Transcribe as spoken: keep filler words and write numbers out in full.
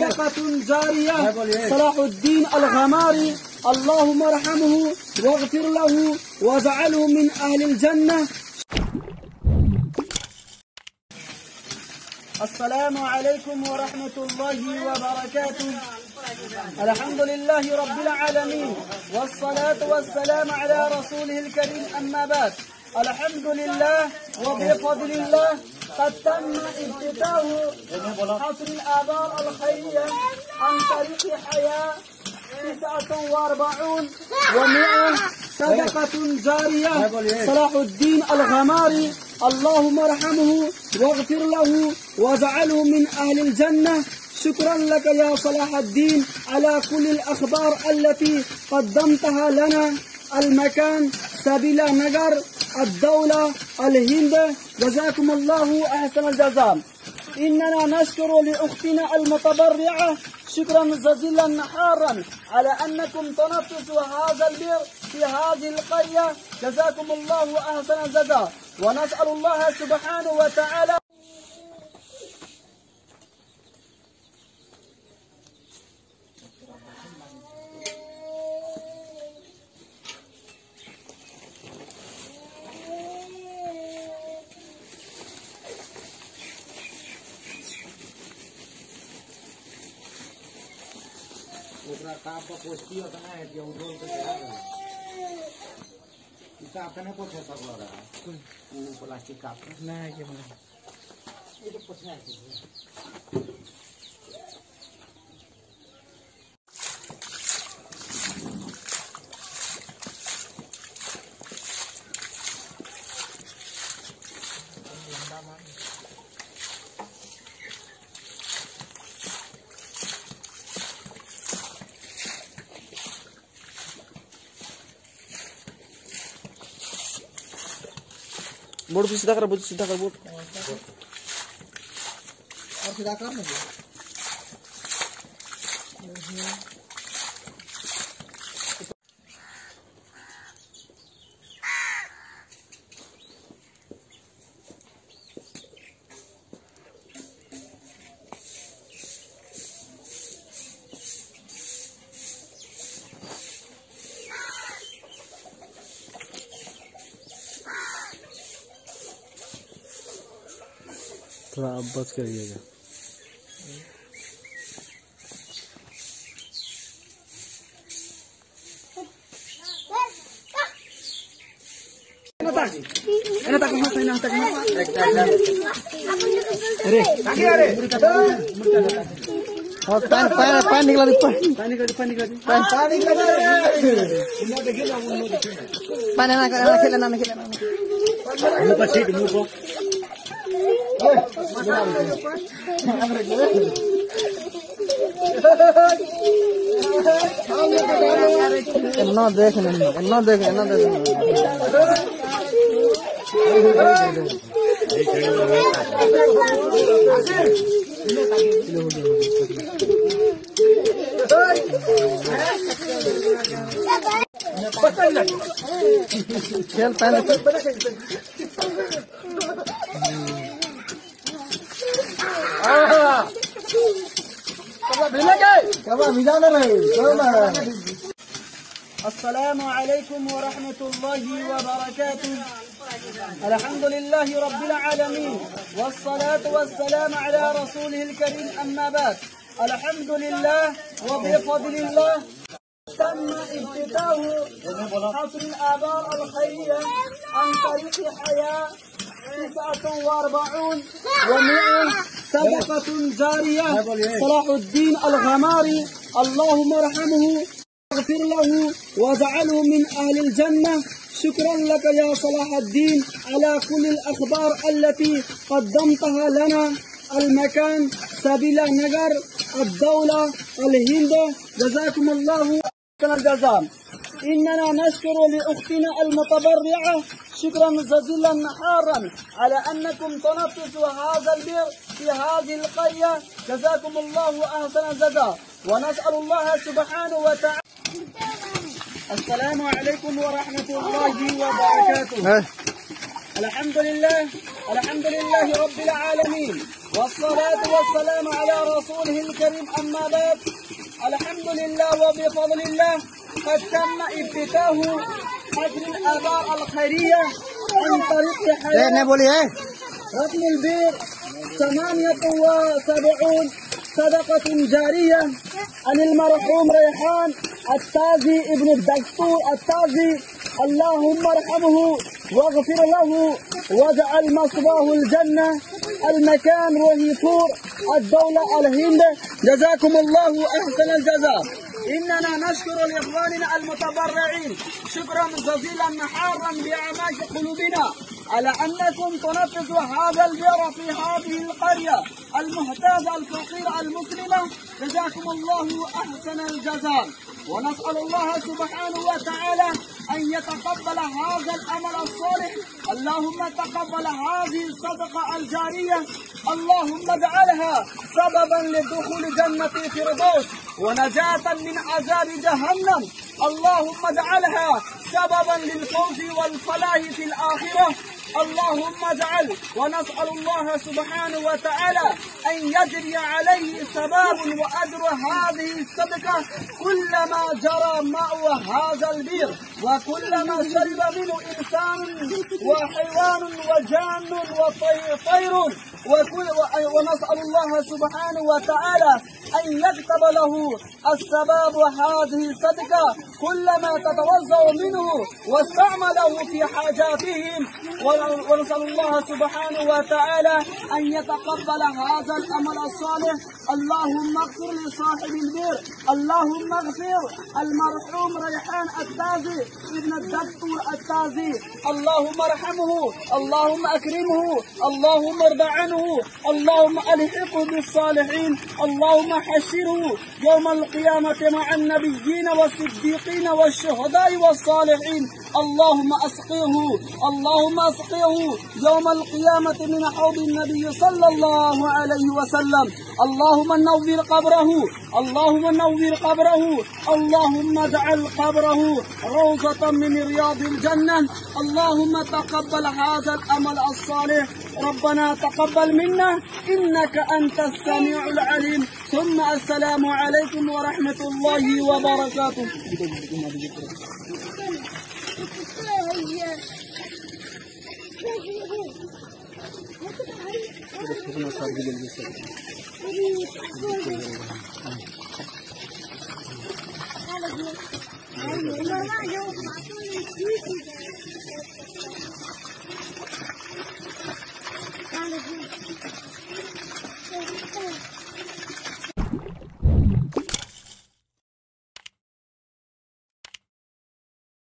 صدقة جارية. صلاح الدين الغماري، اللهم ارحمه واغفر له واجعله من أهل الجنة. السلام عليكم ورحمة الله وبركاته. الحمد لله رب العالمين، والصلاة والسلام على رسوله الكريم، أما بعد. الحمد لله وبفضل الله قد تم افتتاح قصر الآبار الخيرية عن طريق حياة تسعة واربعون ومئة صدقة جارية. صلاح الدين الغماري، اللهم ارحمه واغفر له واجعله من أهل الجنة. شكرا لك يا صلاح الدين على كل الأخبار التي قدمتها لنا. المكان سبيلا نجر، الدولة الهند. جزاكم الله أحسن الجزاء. إننا نشكر لأختنا المتبرعة شكرا جزيلا حارا على أنكم تنفذوا هذا البر في هذه القرية. جزاكم الله أحسن الجزاء، ونسأل الله سبحانه وتعالى. Kita akan apa saya saudara? Plastik apa? Nah, gimana? Itu posnya. Board सीधा कर बोर्ड सीधा कर बोर्ड और सीधा कर ना थोड़ा आप बस करिएगा। पानी निकला पानी पानी पानी इतना देख नहीं इतना देख इतना देख खेल पहले السلام عليكم ورحمة الله وبركاته. الحمد لله رب العالمين، والصلاة والسلام على رسوله الكريم، أما بعد. الحمد لله وبفضل الله تم افتتاح قصر الآبار الخيرية عن طريق حياة تسعة واربعون ومئة صدقة جارية. صلاح الدين الغماري، اللهم ارحمه واغفر له واجعله من أهل الجنة. شكرا لك يا صلاح الدين على كل الأخبار التي قدمتها لنا. المكان سبيلا نجر، الدولة الهند. جزاكم الله أحسن الجزاء. إننا نشكر لأختنا المتبرعة شكرا جزيلا حارا على أنكم تنفذوا هذا البر في هذه القرية. جزاكم الله أحسن الجزاء، ونسأل الله سبحانه وتعالى. السلام عليكم ورحمة الله وبركاته. الحمد لله الحمد لله رب العالمين، والصلاة والسلام على رسوله الكريم. أما بعد، الحمد لله وبفضل الله قد تم افتتاح حجر الآبار الخيرية عن طريق حياة ركن البير ثمانية وسبعون صدقة جارية عن المرحوم ريحان التازي ابن الدكتور التازي، اللهم ارحمه واغفر له واجعل مصباه الجنة. المكان وهيفور الدولة الهند. جزاكم الله أحسن الجزاء. إننا نشكر لإخواننا المتبرعين شكرا جزيلا محارا بأعماق قلوبنا على أنكم تنفذوا هذا البئر في هذه القرية المحتاجة الفقيرة المسلمة. جزاكم الله أحسن الجزاء، ونسأل الله سبحانه وتعالى أن يتقبل هذا العمل الصالح. اللهم تقبل هذه الصدقة الجارية، اللهم اجعلها سببا لدخول جنة الفردوس ونجاة من عذاب جهنم. اللهم اجعلها سببا للفوز والفلاح في الآخرة. اللهم اجعل، ونسأل الله سبحانه وتعالى أن يجري عليه ثواب وأجر هذه الصدقة كلما جرى ماء هذا البئر، وكلما شرب منه إنسان وحيوان وجان وطير، ونسأل الله سبحانه وتعالى أن يكتب له الثواب هذه الصدقة كلما تتوزع منه واستعمله في حاجاتهم. ونسأل الله سبحانه وتعالى أن يتقبل هذا العمل الصالح. اللهم اغفر لصاحب البئر، اللهم اغفر المرحوم ريحان التازي ابن الدكتور التازي، اللهم ارحمه، اللهم اكرمه، اللهم ارض عنه، اللهم الحقه بالصالحين، اللهم حشره يوم القيامة مع النبيين والصديقين والشهداء والصالحين. اللهم اسقيه، اللهم اسقيه يوم القيامة من حوض النبي صلى الله عليه وسلم. اللهم نور قبره، اللهم نور قبره، اللهم اجعل قبره روضة من رياض الجنة. اللهم تقبل هذا العمل الصالح. ربنا تقبل منا إنك أنت السميع العليم. ثم السلام عليكم ورحمة الله وبركاته.